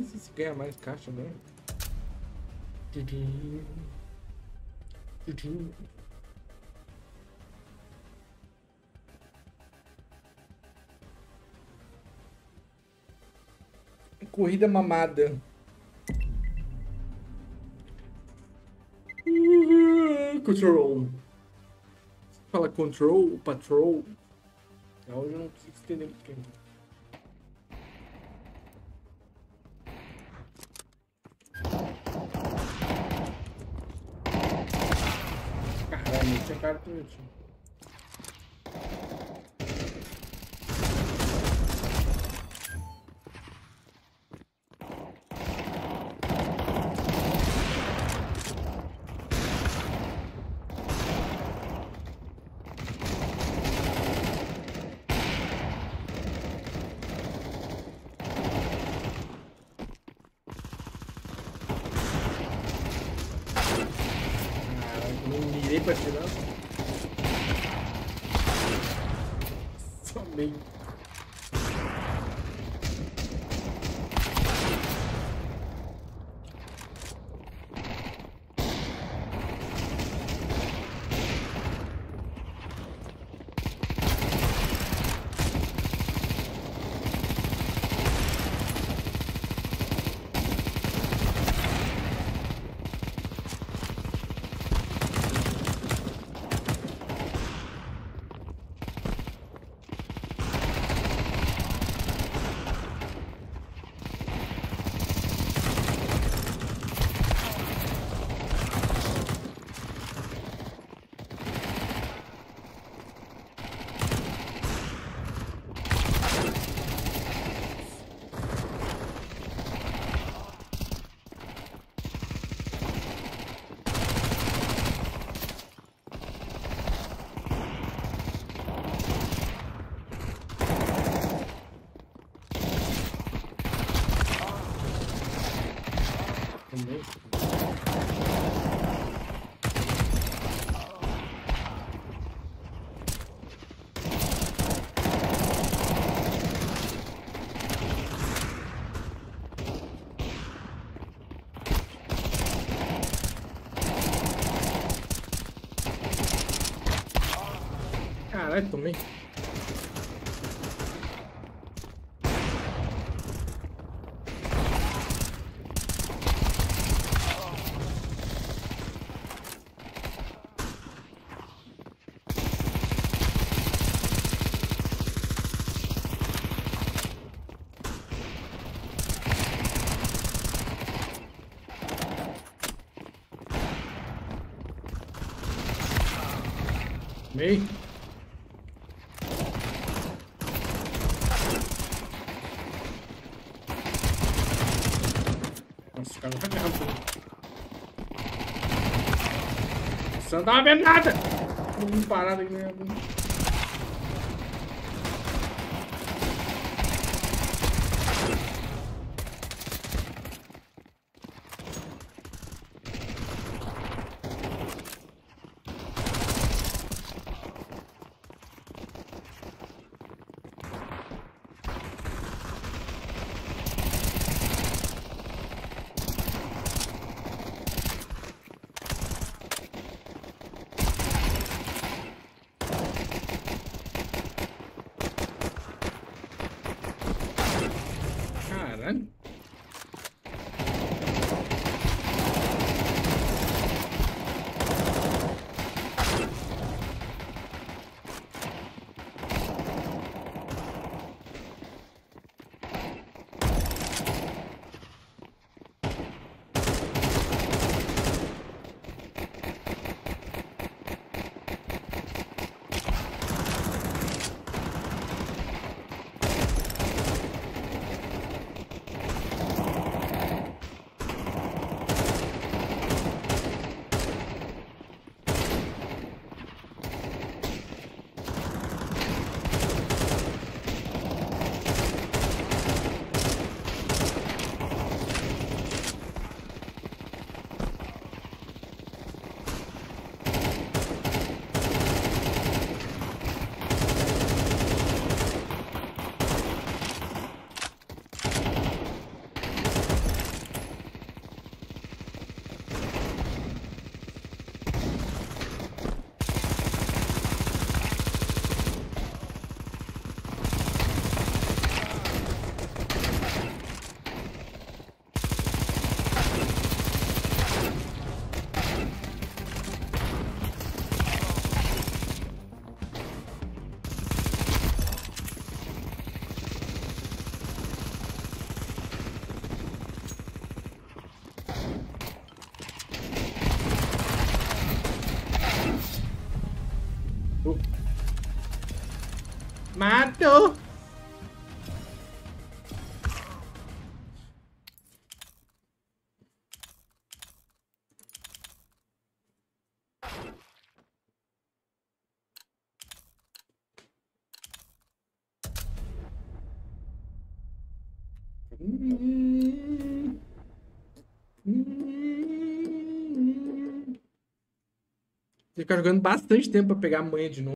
Isso se ganha mais caixa mesmo. Corrida mamada. Control. Fala control, patrol. Hoje eu não consigo entender muito bem. Caralho, tinha cara do meu time. Caralho, tomei. Tomei. Não tava vendo nada! Tô parado aqui mesmo. go. Ficar jogando bastante tempo pra pegar a manha de novo.